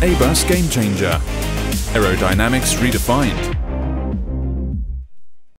ABUS GameChanger. Aerodynamics redefined.